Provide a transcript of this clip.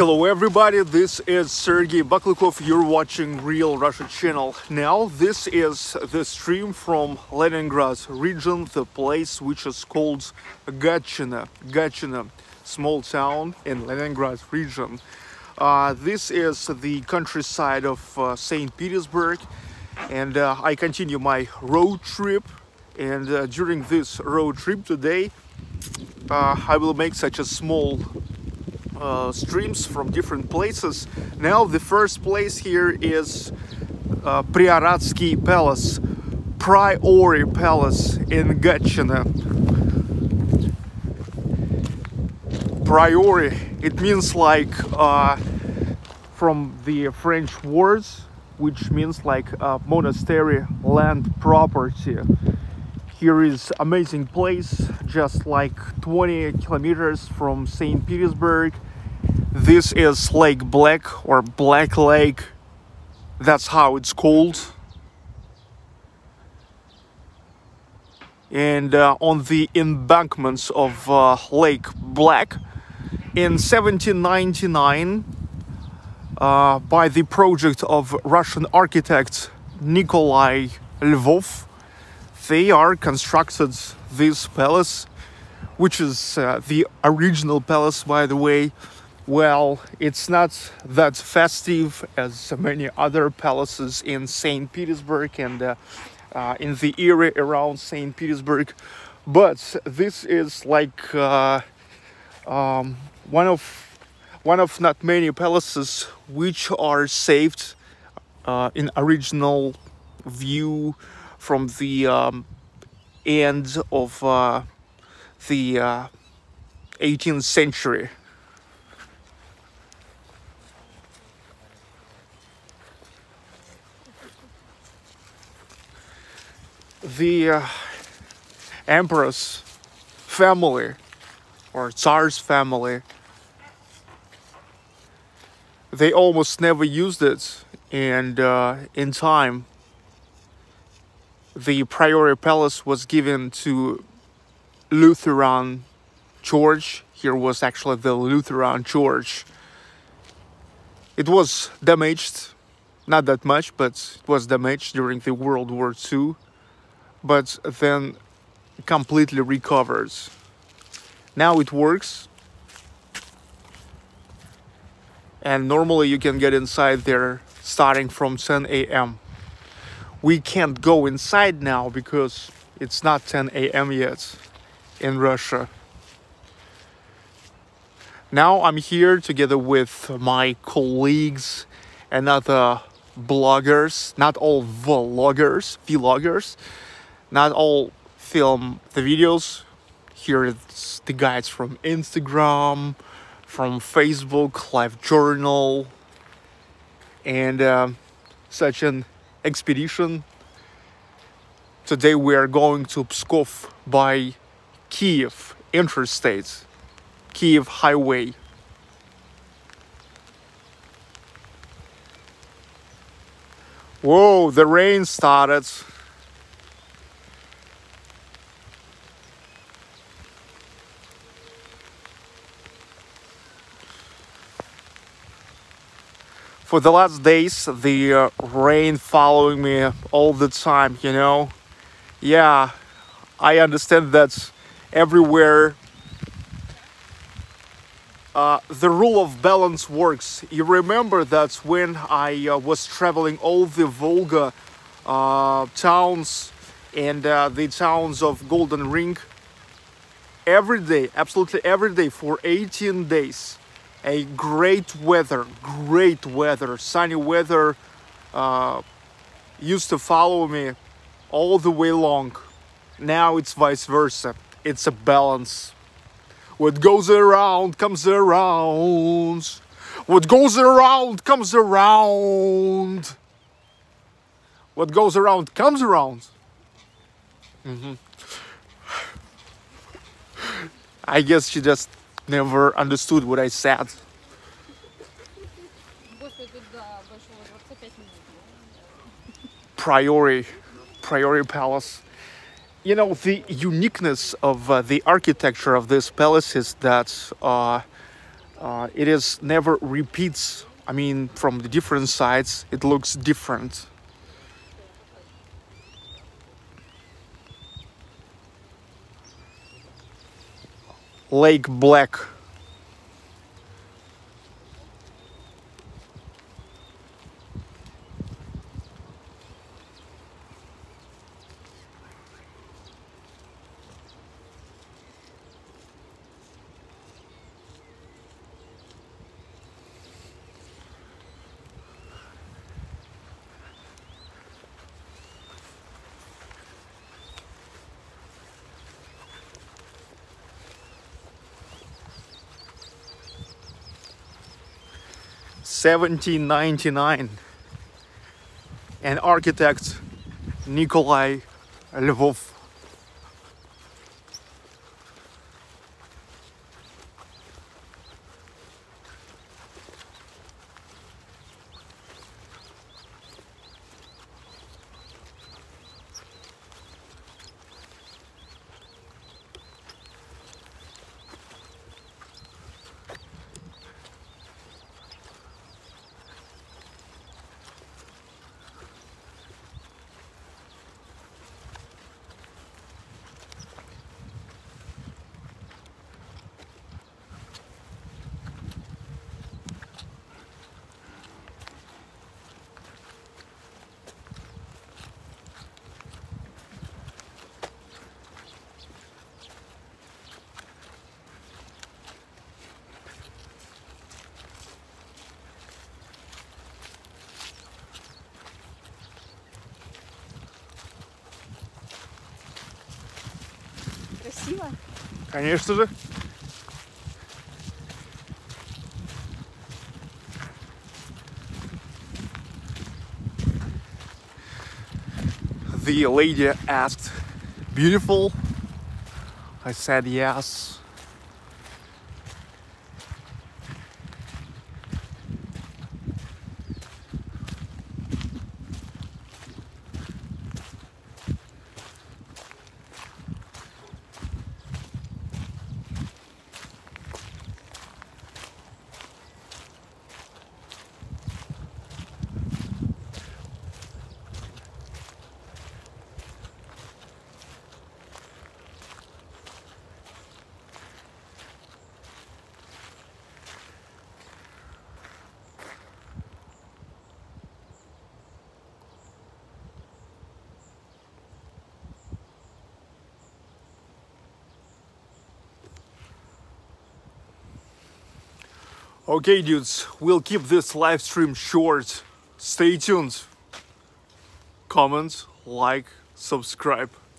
Hello everybody, this is Sergey Baklakov, you're watching Real Russia Channel. Now this is the stream from Leningrad region, the place which is called Gatchina. Gatchina, small town in Leningrad region. This is the countryside of Saint Petersburg, and I continue my road trip. And during this road trip today, I will make such a small streams from different places. Now the first place here is Prioratsky Palace, Priory Palace in Gatchina. Priory, it means like from the French words, which means like monastery land property. Here is amazing place, just like 20 kilometers from Saint Petersburg. This is Lake Black or Black Lake, that's how it's called. And on the embankments of Lake Black, in 1799, by the project of Russian architect Nikolai Lvov, they are constructed this palace, which is the original palace, by the way. Well, it's not that festive as many other palaces in St. Petersburg and in the area around St. Petersburg, but this is like one of not many palaces which are saved in original view from the end of the 18th century. The emperor's family or Tsar's family, they almost never used it, and in time the Priory Palace was given to Lutheran Church. Here was actually the Lutheran Church. It was damaged, not that much, but it was damaged during the World War II, but then completely recovered. Now it works, and normally you can get inside there starting from 10 a.m. We can't go inside now because it's not 10 a.m. yet in Russia. Now I'm here together with my colleagues and other bloggers, not all vloggers, not all film the videos. Here it's the guys from Instagram, from Facebook, Live Journal, and such an expedition. Today we are going to Pskov by Kiev Interstate, Kiev Highway. Whoa, the rain started. For the last days, the rain following me all the time, you know? Yeah, I understand that everywhere the rule of balance works. You remember that when I was traveling all the Volga towns and the towns of Golden Ring, every day, absolutely every day for 18 days, a great weather, sunny weather used to follow me all the way long. Now it's vice versa. It's a balance. What goes around comes around. What goes around comes around. What goes around comes around. I guess she just never understood what I said. Priory Palace. You know, the uniqueness of the architecture of this palace is that It is never repeats. I mean, from the different sides, it looks different. Lake Black. $17.99, and architect Nikolai Lvov. Конечно же. The lady asked, "Beautiful?" I said yes. Okay, dudes, we'll keep this live stream short. Stay tuned. Comment, like, subscribe.